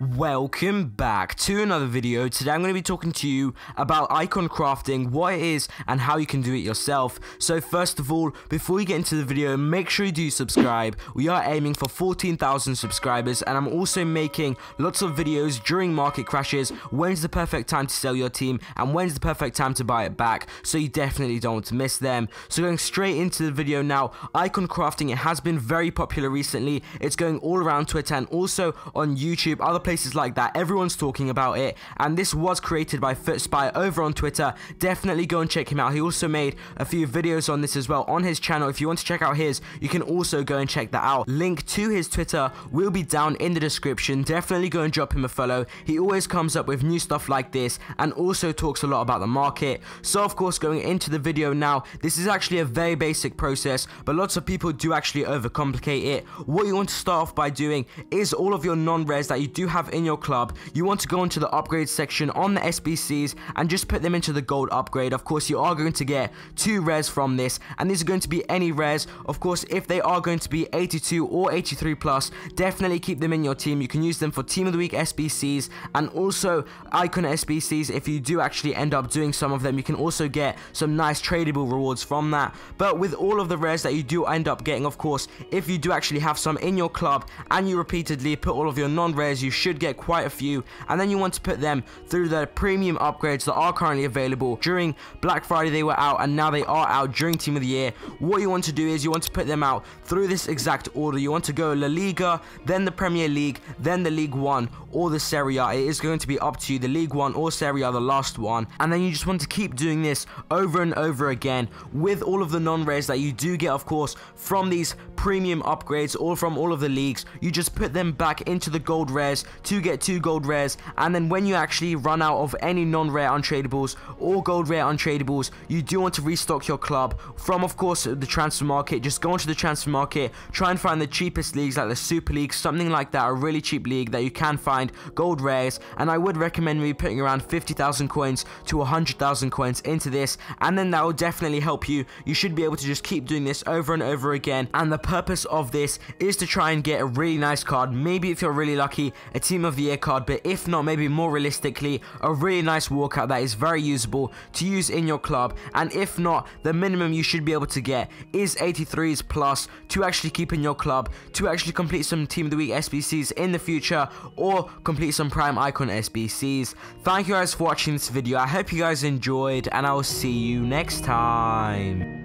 Welcome back to another video. Today I'm going to be talking to you about icon crafting, what it is and how you can do it yourself. So first of all, before you get into the video, make sure you do subscribe. We are aiming for 14,000 subscribers, and I'm also making lots of videos during market crashes, when's the perfect time to sell your team and when's the perfect time to buy it back, so you definitely don't want to miss them. So going straight into the video now, icon crafting, it has been very popular recently. It's going all around Twitter and also on YouTube, other places like that. Everyone's talking about it, and this was created by FutSpy over on Twitter. Definitely go and check him out. He also made a few videos on this as well on his channel. If you want to check out his, you can also go and check that out. Link to his Twitter will be down in the description. Definitely go and drop him a follow. He always comes up with new stuff like this and also talks a lot about the market. So of course, going into the video now, this is actually a very basic process, but lots of people do actually overcomplicate it. What you want to start off by doing is all of your non-res that you do have in your club, you want to go into the upgrade section on the SBCs and just put them into the gold upgrade. Of course, you are going to get 2 res from this, and these are going to be any res. Of course, if they are going to be 82 or 83 plus, definitely keep them in your team. You can use them for team of the week SBCs and also icon SBCs. If you do actually end up doing some of them, you can also get some nice tradable rewards from that. But with all of the res that you do end up getting, of course, if you do actually have some in your club and you repeatedly put all of your non-res, you should get quite a few, and then you want to put them through the premium upgrades that are currently available. During Black Friday they were out, and now they are out during Team of the Year. What you want to do is you want to put them out through this exact order. You want to go La Liga, then the Premier League, then the League One or the Serie A. It is going to be up to you, the League One or Serie A, the last one, and then you just want to keep doing this over and over again with all of the non-res that you do get, of course, from these premium upgrades or from all of the leagues. You just put them back into the gold res to get 2 gold rares, and then when you actually run out of any non-rare untradables or gold rare untradables, you do want to restock your club from, of course, the transfer market. Just go onto the transfer market, try and find the cheapest leagues like the Super League, something like that, a really cheap league that you can find gold rares, and I would recommend maybe putting around 50,000 coins to 100,000 coins into this, and then that will definitely help you. You should be able to just keep doing this over and over again, and the purpose of this is to try and get a really nice card, maybe if you're really lucky, a Team of the Year card, but if not, maybe more realistically, a really nice walkout that is very usable to use in your club. And if not, the minimum you should be able to get is 83s plus to actually keep in your club, to actually complete some Team of the Week SBCs in the future or complete some Prime Icon SBCs. Thank you guys for watching this video. I hope you guys enjoyed, and I will see you next time.